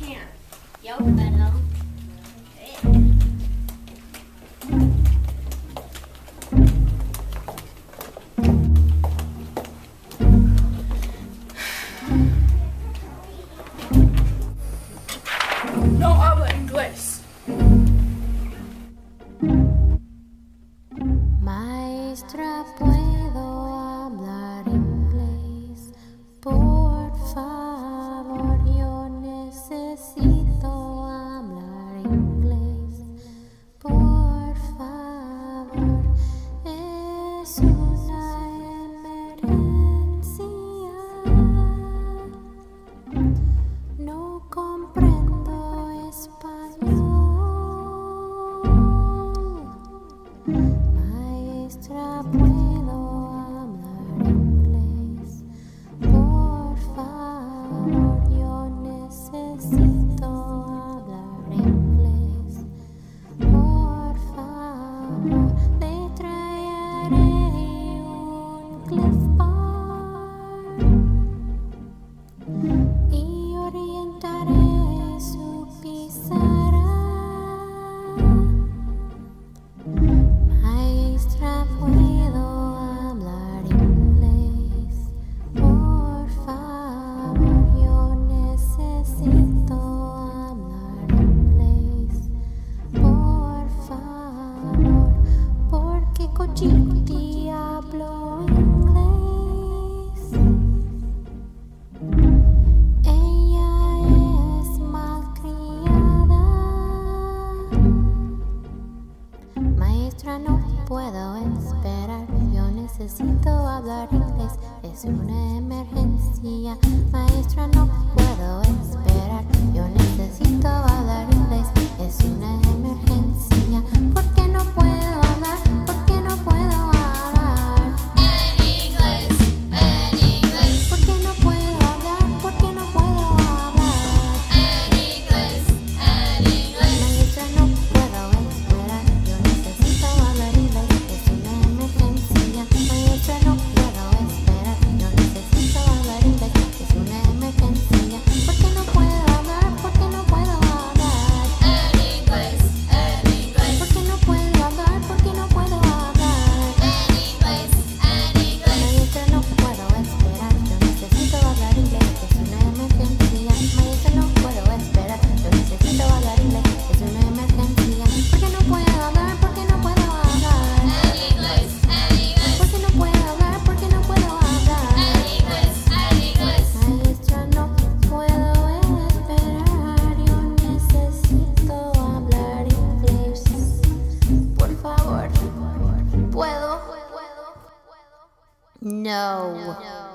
can't. Yo, Benno. No habla inglés. Maestra, puedo hablar inglés, por favor, yo necesito hablar inglés, por favor, es una emergencia, no comprendo español, maestra, puedo hablar inglés, por favor, yo necesito hablar inglés, por favor, te traeré un Cliff Bar y orientaré su pizarra. Maestra, puedo hablar inglés, por favor, yo necesito hablar inglés, por favor, porque cochiti hablo inglés. Ella es malcriada. Maestra, no puedo esperar, yo necesito hablar inglés, es una emergencia. Maestra, no puedo esperar, yo necesito hablar inglés, es una emergencia. ¿Por qué no puedo hablar? ¿Por qué no puedo hablar? ¿Por qué no puedo hablar? ¿Por qué no puedo hablar? Maestra, no puedo esperar, yo necesito hablar inglés, es una emergencia. Maestra, no puedo esperar, yo necesito hablar inglés, es una emergencia. ¿Por qué no puedo hablar? ¿Por qué no puedo hablar? ¿Por qué no puedo hablar? ¿Por qué no puedo hablar? Maestra, no puedo esperar, yo necesito hablar inglés, es una emergencia. Maestra, no puedo esperar, yo necesito hablar inglés, es una emergencia. ¿Por qué no puedo hablar? ¿Por qué no puedo hablar? ¿Por qué no puedo hablar? ¿Por qué no puedo hablar? Maestra, no puedo esperar, yo necesito hablar inglés, por favor, ¿puedo? No.